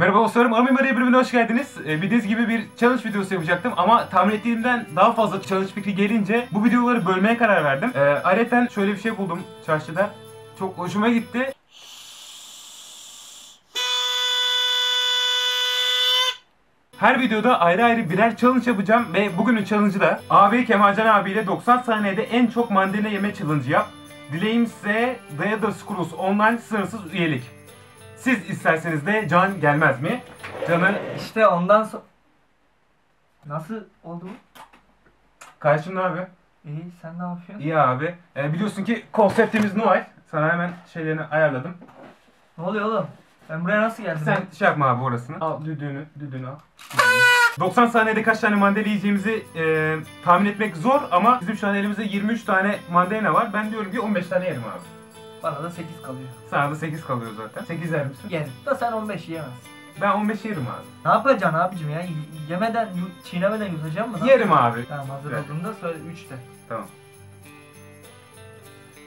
Merhaba dostlarım, Ağır Mimar'a birbirine hoş geldiniz. Bildiğiniz gibi bir challenge videosu yapacaktım ama tahmin ettiğimden daha fazla challenge fikri gelince bu videoları bölmeye karar verdim. Aretal şöyle bir şey buldum çarşıda. Çok hoşuma gitti. Her videoda ayrı ayrı birer challenge yapacağım ve bugünün challenge'ı da abi Kemalcan abiyle 90 saniyede en çok mandalina yeme challenge yap. Dileğim size The Elder Scrolls Online sınırsız üyelik. Siz isterseniz de Can gelmez mi? Can'ın işte ondan sonra... Nasıl oldu bu? Karşım ne abi? İyi, sen ne yapıyorsun? İyi abi. Biliyorsun ki konseptimiz Noel. Sana hemen şeylerini ayarladım. Ne oluyor oğlum? Ben buraya nasıl geldim? Sen şey yapma abi orasını. Al düdüğünü al. 90 saniyede kaç tane mandalina yiyeceğimizi tahmin etmek zor ama bizim şu an elimizde 23 tane mandalina var. Ben diyorum ki 15 tane yerim abi. Bana da 8 kalıyor. Sana da 8 kalıyor zaten. 8 yer misin? Yerim. Da sen 15 yiyemezsin. Ben 15 yerim abi. Ne yapacaksın abicim ya? Yemeden, çiğnemeden yutacağım mı? Yerim abi. Tamam, hazır evet. Olduğumda söyle 3 de. Tamam.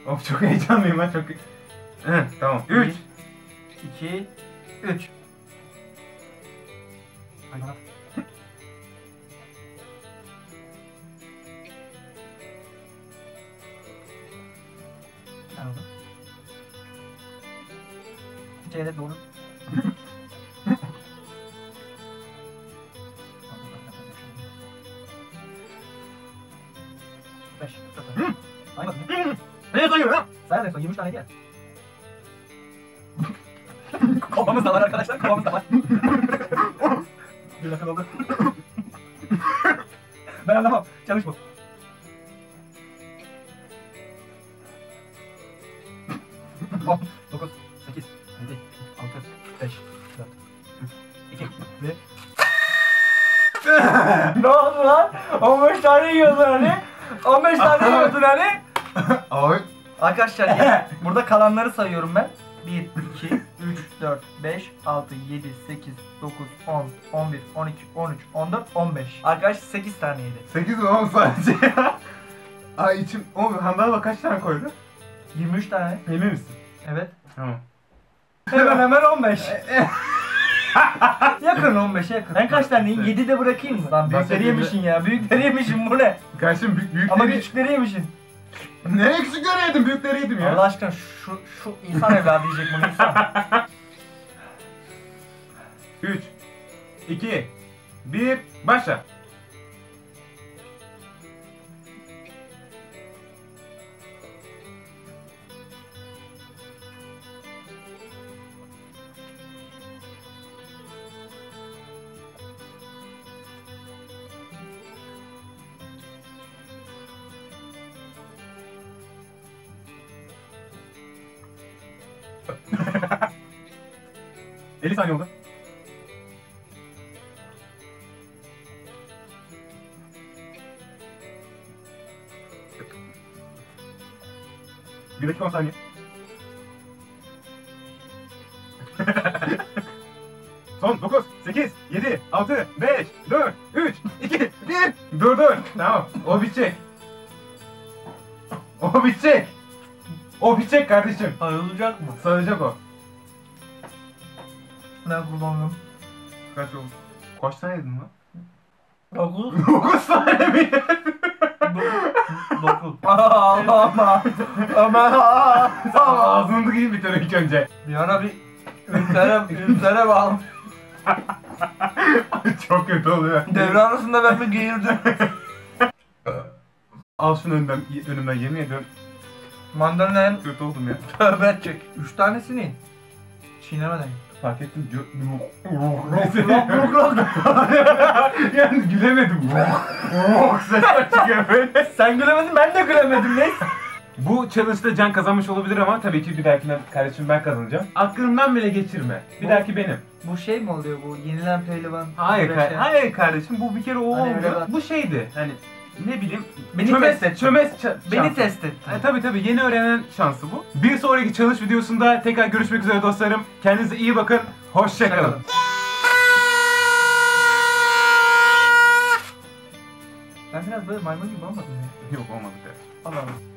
Of, çok heyecanlıyım ben çok... Heh, tamam. 3 2 3 Tamam. Şeyde doğru. Ne sayıyor ha? Sen de sayıyor 23 tane diye. Kovamız da var arkadaşlar, kovamız da var. Bir dakika oldu. Ben anlamam, çalış bu. Bak, 9, 8, 7, 6, 5, 4, 3, 2 Ne oldu lan? 15 tane yiyordun hani? 15 tane yiyordun hani? Arkadaşlar ya, burada kalanları sayıyorum ben. 1, 2, 3, 4, 5, 6, 7, 8, 9, 10, 11, 12, 13, 14, 15. Arkadaş 8 taneydi. 8 mi oğlum sadece ya? Ay içim, oğlum Handan'a kaç tane koydu? 23 tane. Emin misin? Evet. Tamam. Hemen 15. Yakın 15'e yakın. Ben kaç tane yiyeyim? 7 de bırakayım mı? Lan büyükleri yemişsin ya. Büyükleri yemişsin, bu ne? Kardeşim büyükleri... Ama küçükleri yemişsin. Ne küçükleri yedim? Büyükleri yedim ya. Allah aşkına şu insan evladı diyecek bunu insan. 3 2 1 başla. Eli saniye oldu. Bir dakika 10 saniye. Son 9, 8, 7, 6, 5, 4, 3, 2, 1. Dur. Tamam. O bitecek. O bitecek kardeşim. Sarılacak mı? Sarılacak o. Ben kullandım. Kaç oldu? Kaç tane yedin lan? 9. 9 tane mi yedin? 9. Aman. Ağzını tıkayım bir tane ilk önce. Bir ara bir ünlere bağlı. Çok kötü oluyor. Devre arasında ben bir geğirdim. Al şunu önümden yemin ediyorum. Mandalina'ya kötü oldum ya. Tövbe çek. 3 tanesini çiğnemeden. Fark ettim. Yani gülemedim. Sen gülemedin, ben de gülemedim. Neyse. Bu challenge'da Can kazanmış olabilir ama tabii ki bir dahakine kardeşim ben kazanacağım. Aklımdan bile geçirme. Bir dahaki benim. Bu şey mi oluyor bu? Yenilen pehlivan. Hayır kardeşim, bu bir kere o oldu. Bu şeydi. Hani ne bileyim, beni test etti. Tabii yeni öğrenen şansı bu. Bir sonraki challenge videosunda tekrar görüşmek üzere dostlarım. Kendinize iyi bakın. Hoşçakalın. Ben biraz böyle maymun gibi olmadım ya. Yok olmadı. Allah Allah.